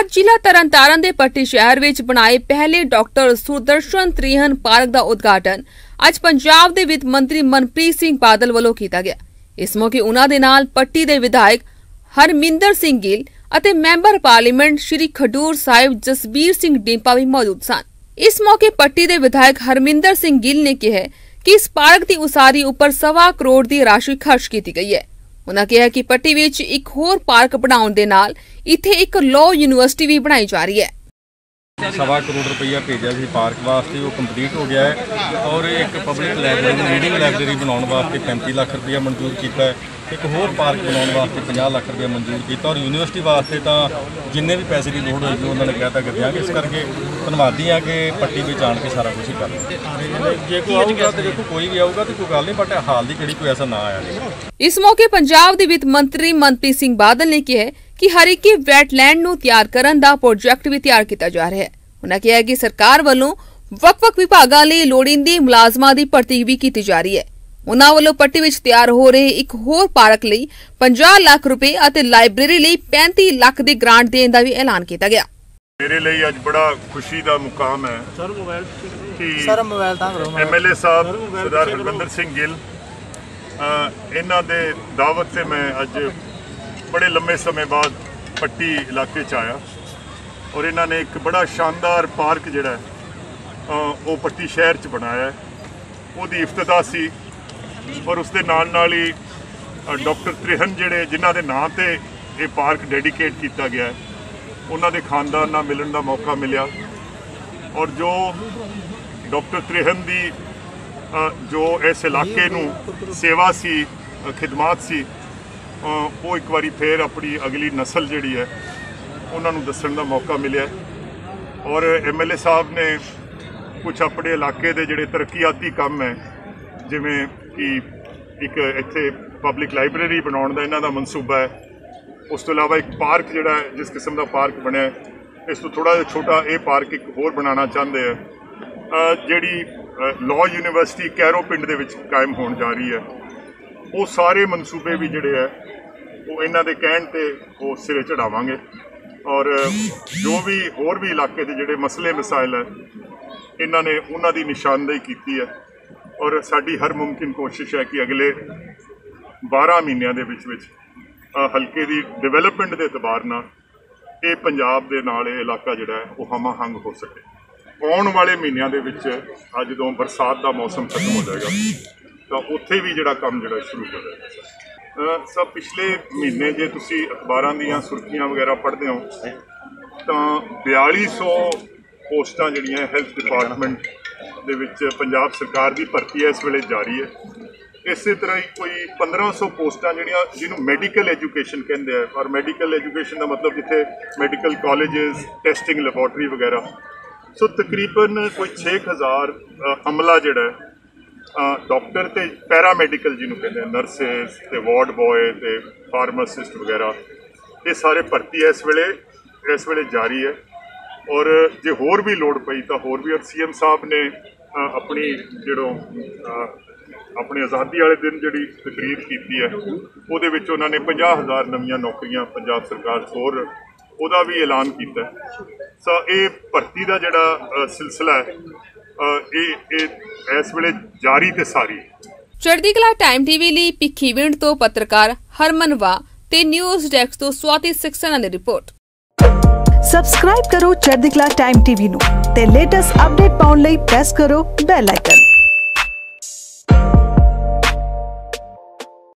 ਅੱਜ ਜ਼ਿਲ੍ਹਾ ਤਰਨਤਾਰਨ ਦੇ ਪੱਟੀ ਸ਼ਹਿਰ ਵਿੱਚ ਬਣਾਏ ਪਹਿਲੇ ਡਾਕਟਰ त्रेहन ਪਾਰਕ ਦਾ ਉਦਘਾਟਨ ਅੱਜ ਪੰਜਾਬ ਦੇ ਵਿੱਤ ਮੰਤਰੀ मनप्रीत सिंह बादल ਵੱਲੋਂ ਕੀਤਾ ਗਿਆ। ਇਸ ਮੌਕੇ ਉਹਨਾਂ ਦੇ ਨਾਲ ਪੱਟੀ ਦੇ ਵਿਧਾਇਕ हरमिंदर सिंह गिल ਅਤੇ ਮੈਂਬਰ ਪਾਰਲੀਮੈਂਟ श्री ਖਡੂਰ ਸਾਹਿਬ जसबीर सिंह डिंपा भी मौजूद सन। इस मौके पट्टी के विधायक हरमिंदर सिंह गिल ने कहा कि इस पार्क की उसारी उपर 1.25 करोड़ की राशि खर्च की गई है। उन्होंने कहा कि पट्टी विच एक होर पार्क बनाने दे नाल इत्थे एक लॉ यूनिवर्सिटी भी बनाई जा रही है। 1.25 करोड़ रुपया भेजा सी पार्क वास्ते, वो कंप्लीट हो गया है और एक पब्लिक लाइब्रेरी रीडिंग लाइब्रेरी बनाने वास्ते 35 लाख रुपया मंजूर किया है। एक होर पार्क बनाने वास्ते 50 लाख रुपया मंजूर किया और यूनिवर्सिटी वास्ते तो जिन्हें भी पैसे की लोड़ होगी उन्होंने कहता कि देंगे। इस करके धनवादी हाँ कि पट्टी में जान के सारा कुछ ही कर जे कोई आऊगा तो देखो कोई भी आऊगा तो कोई गल नहीं, बट हाल की कोई ऐसा ना आया। इस मौके पंजाब के वित्त मंत्री मनप्रीत सिंह बादल ने कहा कि हरिके वैटलैंड नूं तैयार करन दा प्रोजैक्ट भी तैयार किया जा रहा है। उन्होंने कहा कि सरकार वालों वख-वख विभागां लई लोड़ींदी मुलाजमां दी भर्ती भी की जा रही है। उन्होंने वालों पट्टी विच तैयार हो रहे एक होर पार्क लई 50 लाख रुपए अते लाइब्रेरी लई 35 लाख दे ग्रांट देण दा भी ऐलान किया गया। मेरे लिए आज बड़ा खुशी का मुकाम है कि MLA साहब सरदार हरमिंदर सिंह गिल इन्हां दे दावत से मैं अज बड़े लंबे समय बाद पट्टी इलाके आया और इन्होंने एक बड़ा शानदार पार्क जिहड़ा वो पट्टी शहर च बनाया है। वो इफ्तिताह सी और उसके नाल ही डॉक्टर त्रेहन जिहड़े जिन्हां दे नाम ते ये पार्क डेडिकेट किया गया है, उन्हां दे खानदान नाल मिलण दा मौका मिलिया और जो डॉक्टर त्रेहन दी जो इस इलाके नूं सेवा सी खिदमत सी वो एक बारी फिर अपनी अगली नस्ल जिहड़ी है उन्होंने दस्सण का मौका मिले और MLA साहब ने कुछ अपने इलाके के जोड़े तरक्याती काम है जिमें कि एक इत्थे पब्लिक लाइब्रेरी बनाने का इन्हों का मनसूबा है। उस तो इलावा एक पार्क जोड़ा है जिस किस्म का पार्क बने इस तो थोड़ा जिहा छोटा ये पार्क एक होर बनाना चाहते हैं। जिहड़ी लॉ यूनिवर्सिटी कैरो पिंड दे विच कायम होण जा रही है वो सारे मनसूबे भी जोड़े है वो इन्हां दे कहण ते वो सिरे चढ़ावांगे और जो भी होर भी इलाके दे जिहड़े मसले मसाइल है इन्हां ने उन्हां दी निशानदेही कीती है और साडी हर मुमकिन कोशिश है कि अगले 12 महीनों दे विच हलके दी डिवेलपमेंट दे तबार नाल इह पंजाब दे नाल इह इलाका जिहड़ा है वो हमाहंग हो सके। आउण वाले महीनों दे विच जदों बरसात दा मौसम खत्म हो जाएगा तो उत्थे भी जिहड़ा काम जिहड़ा शुरू हो जाएगा। सब पिछले महीने जो तुसी अखबारों दीयां सुर्खियां वगैरह पढ़ते हो तो 4200 पोस्टां जिहड़ियां हेल्थ डिपार्टमेंट दे विच पंजाब सरकार की भर्ती है इस वेले जारी है। इस तरह ही कोई 1500 पोस्टां जिहड़ियां जिन्होंने मैडिकल एजुकेशन कहते हैं और मैडिकल एजुकेशन का मतलब जिथे मैडिकल कॉलेजेस टेस्टिंग लैबोरेटरी वगैरह सो तकरीबन कोई 6000 अमला जिहड़ा है डॉक्टर तो पैरामैडिकल जिन्होंने कहते हैं नर्सिस तो वार्ड बॉय तो फार्मासिस्ट वगैरह ये सारे भर्ती है इस वेले जारी है और जो होर भी लोड़ पई तो होर भी। और CM साहब ने अपनी जो अपने आज़ादी वाले दिन जी तकरीर की है वो उन्होंने 50,000 नवी नौकरियां पंजाब सरकार होर उहदा भी ऐलान किया। सो ये भर्ती का जोड़ा सिलसिला है इस वेले जारी ते सारी। चढ़दीकला टाइम टीवी लिए पिखीविंड तो पत्रकार हरमन ते न्यूज़ डेस्क तो स्वाति सिकसना ने रिपोर्ट। सब्सक्राइब करो चढ़दीकला टाइम टीवी नू ते लेटेस्ट अपडेट पाउन लई प्रेस करो बेल आइकन।